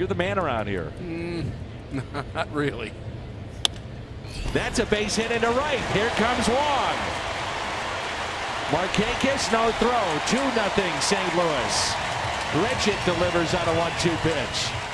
You're the man around here. Not really. That's a base hit into right. Here comes Wong. Markakis, no throw. 2-0 St. Louis. Richard delivers on a 1-2 pitch.